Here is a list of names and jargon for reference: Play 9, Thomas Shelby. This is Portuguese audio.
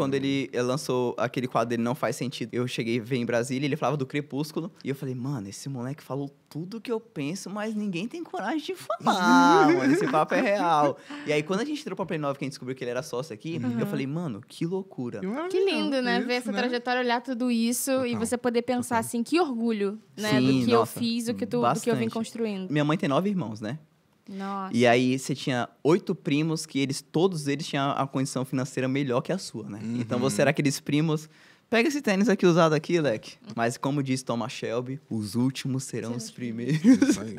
Quando ele lançou aquele quadro dele, Não Faz Sentido, eu cheguei a ver em Brasília, ele falava do Crepúsculo. E eu falei, mano, esse moleque falou tudo que eu penso, mas ninguém tem coragem de falar, mano, esse papo é real. E aí, quando a gente entrou pra Play 9, que a gente descobriu que ele era sócio aqui, eu falei, mano, que loucura. Que lindo, né? Ver essa trajetória, olhar tudo isso e você poder pensar assim, que orgulho, né? Sim, do que eu fiz, do que eu vim construindo. Minha mãe tem 9 irmãos, né? Nossa. E aí, você tinha 8 primos que todos eles tinham a condição financeira melhor que a sua, né? Então, você era aqueles primos... Pega esse tênis aqui usado aqui, Leque. Mas como diz Thomas Shelby, os últimos serão os primeiros. Isso aí.